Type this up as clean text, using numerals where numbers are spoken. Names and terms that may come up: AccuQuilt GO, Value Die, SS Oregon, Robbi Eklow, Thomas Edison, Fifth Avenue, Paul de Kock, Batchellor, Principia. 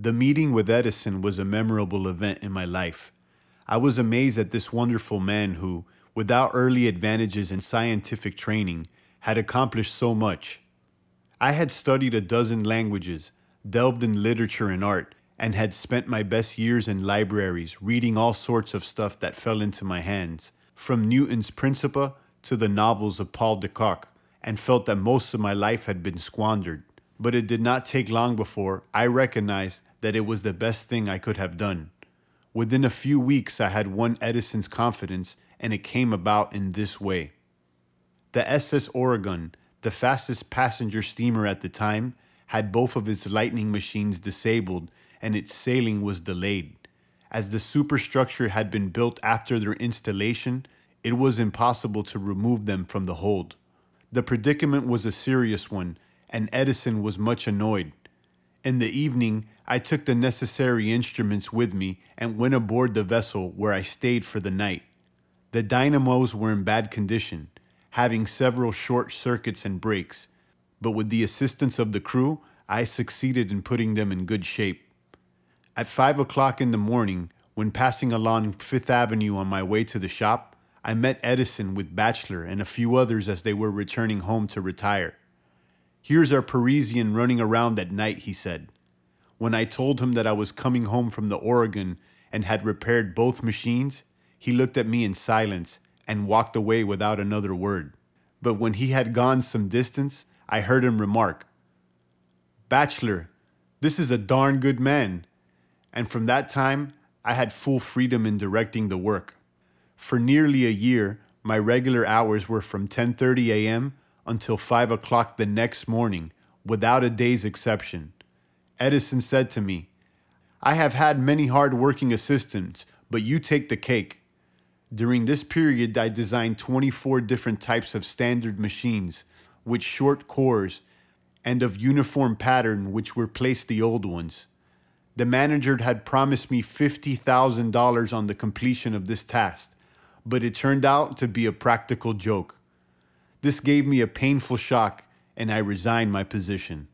The meeting with Edison was a memorable event in my life. I was amazed at this wonderful man who, without early advantages in scientific training, had accomplished so much. I had studied a dozen languages, delved in literature and art, and had spent my best years in libraries reading all sorts of stuff that fell into my hands, from Newton's Principia to the novels of Paul de Kock, and felt that most of my life had been squandered. But it did not take long before I recognized that it was the best thing I could have done. Within a few weeks, I had won Edison's confidence, and it came about in this way. The SS Oregon, the fastest passenger steamer at the time, had both of its lightning machines disabled, and its sailing was delayed. As the superstructure had been built after their installation, it was impossible to remove them from the hold. The predicament was a serious one, and Edison was much annoyed. In the evening, I took the necessary instruments with me and went aboard the vessel, where I stayed for the night. The dynamos were in bad condition, having several short circuits and breaks, but with the assistance of the crew, I succeeded in putting them in good shape. At 5 o'clock in the morning, when passing along Fifth Avenue on my way to the shop, I met Edison with Batchellor and a few others as they were returning home to retire. "Here's our Parisian running around at night," he said. When I told him that I was coming home from the Oregon and had repaired both machines, he looked at me in silence and walked away without another word. But when he had gone some distance, I heard him remark, "Batchellor, this is a darn good man." And from that time, I had full freedom in directing the work. For nearly a year, my regular hours were from 10:30 a.m. until 5 o'clock the next morning, without a day's exception. Edison said to me, "I have had many hard-working assistants, but you take the cake." During this period, I designed 24 different types of standard machines, with short cores, and of uniform pattern which replaced the old ones. The manager had promised me $50,000 on the completion of this task, but it turned out to be a practical joke. This gave me a painful shock, and I resigned my position.